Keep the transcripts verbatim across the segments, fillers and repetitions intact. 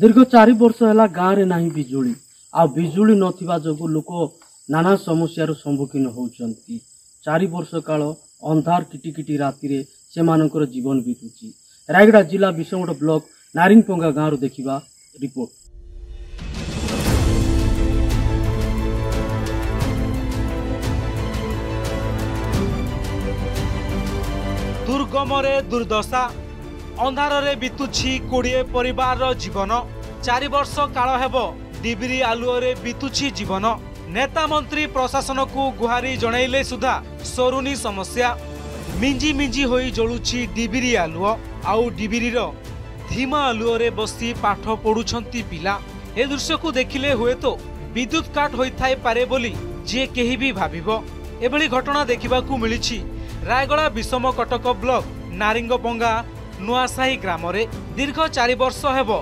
दीर्घ चार वर्ष है गाँव में ना बिजुली आजुली ना जो लोक नाना समस्या सम्मुखीन होती। चार वर्ष काल अंधार किटिकिटी राति से मानकर जीवन बीतुची। रायगड़ा जिला विषमगढ़ ब्लॉक नारिंगपंगा गाँव देखा रिपोर्ट। दुर्गम रे दुर्दशा अंधार रे बीतुची कोड़े परिवार जीवन। चार वर्ष काल हेबो डिब्री आलुओं रे बीतुची जीवन। नेता मंत्री प्रशासन को गुहारी जणैले सुधा सरुनी समस्या। मिंजी मिंजी होई जळुची डिब्री आलुओ। आउ डिब्री रो धीमा आलुओं रे बसी पाठ पढुछंती पिला। ए दृश्य को देखिले हुए तो विद्युत काट होई थाई पारे बोली जे केही भी भाबिबो। एभली घटना देखिबा को मिलिछि रायगड़ा विषम कटक ब्लॉक नारिंगपंगा नुआसाही ग्राम रे। दीर्घ चार वर्ष हेबो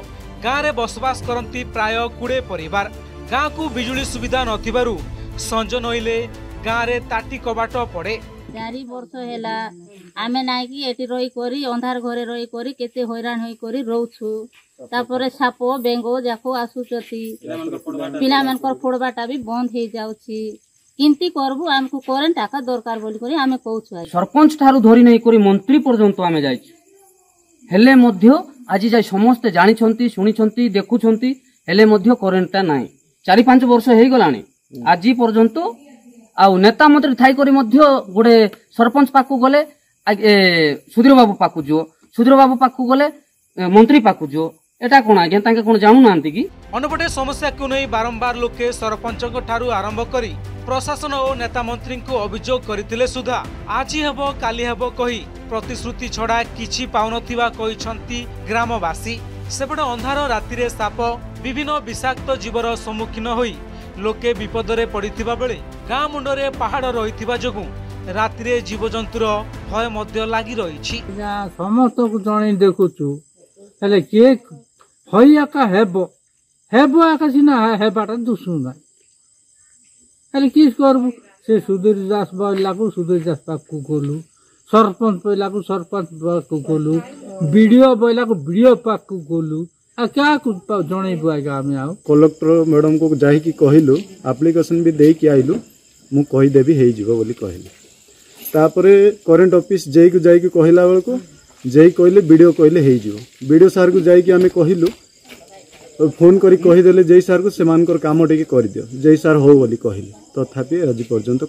गाँव में बसवास करती प्राय कोड़े परिवार। गाँ को बिजुली सुविधा नथिबारु संज नईले गाँव में ताटी कबाट पड़े। चार वर्ष हैला आमे नाइ कि एटी रही करी अंधार घरे रही करी केते हैरान होई करी रहउछु। तापरे साप बेंगो जाको आसुचती पिला मानकर फोड़बाटा भी बंद हे जाउची। किंती करबु हमको करेंट आका दरकार बोली करी आमे कहउछु। सरपंच थारु धरी नै करी मंत्री पर्यंत आमे जाइछु हेले मध्य आज जाए समस्ते जानी शुणी देखुंट हेले करेन्टा ना चार पांच वर्ष हो गला आज पर्यंत। आउ नेता मंत्री थाई करी गोटे सरपंच पाक गले सुधीर बाबू पाक जो सुधीर बाबू पाक गले मंत्री पाक जो एटा कौन आज कौन जानू ना कि अनपटे समस्या को नहीं बारंबार लोके सरपंच आरंभ कर प्रशासन और नेता मंत्री को अभियोग करते सुधा आज हेब काली हेब कही प्रतिश्रुति छड़ा किछि पाउन थिबा कहिसंती ग्रामवासी। सेपटे अंधार रातिरे साप विभिन्न विषाक्त जीवर सम्मुखीन होई लोके विपदरे पड़िथिबा बेले गाँ मुंडरे पहाड़ रहिथिबा जोगु रातिरे जीवजंतुर भय मध्य लागि रहिछि। समस्त को जणी देखुछु हेले के भय का हेबो हेबो आका सिना हेबाटा दुसुना हेले की करबु। से सुधीर दास बाबू लागु सुधीर दास बाबू गोलु सरपंच बैला को सरपंच को गोलू वीडियो बैला को वीडियो पाक को गोलू आ क्या कुछ जनइबू। आज्ञा आम आओ कलेक्टर मैडम को जाकि कहलु आप्लिकेसन भी दे कि आइलु मु कहि देबी हे जीवो बोली कहले। तापरे करंट ऑफिस जेई को जाकि कहला बेल को जेई कहले वीडियो कहले हे जीवो। वीडियो सर को जाकि आमे कहलु फोन करी कहि देले जेई सर को सेमानकर काम टिके कर दियो जेई सर हो बोली कहले। तथापि आज पर्यंत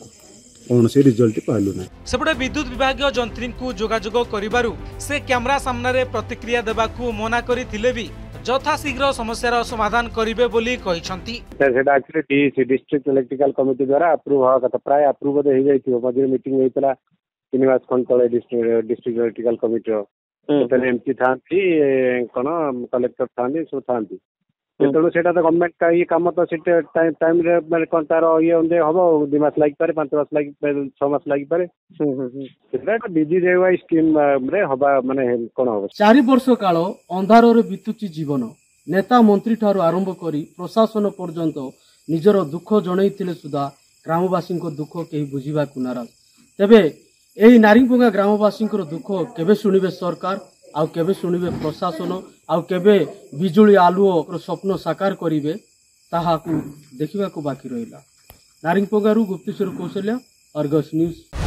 से रिजल्ट पालू ना। सेपटे विद्युत विभाग जंत्री को जोगाजोग करिबारु से कैमरा सामना रे प्रतिक्रिया देबा को मना करथिले भी जथा शीघ्र समस्या समाधान करिवे बोली कहिसंती। सेटा actually DC district electrical committee द्वारा अप्रूव हा कथा प्राय अप्रूव हो जाइथिबो। मझे मीटिंग होइतला तीनवास खंडले डिस्ट्रिक्ट इलेक्ट्रिकल कमिटी रो तने एमसी थांती कोन कलेक्टर थांती सो थांती तेणु से गवर्नमेंट का ये कम तो टाइम टाइम रे कौन तार ये हम दुमास लग पारे पांच मास लग छह मास लग पारे सेटा बिजी जेवाई स्कीम रे हबा माने कोन हो। चार वर्ष काल अंधार रे बीतुची जीवन। नेता मंत्री थारु आरंभ करी प्रशासन पर्यंत निजर दुख जनैथिले सुधा ग्रामवासी को दुख केही बुझीबा को नाराज। तबे एही नारिंगपंगा ग्रामवासी को दुख केबे सुनिबे सरकार आउ केबे सुनिबे प्रशासन आउ केबे बिजुली आलुओ स्वप्न साकार करिवे ताहाकु देखिबाकु बाकी रहिला। नारिंगपंगारू गुप्तेश्वर कौशल्या, आर्गस न्यूज।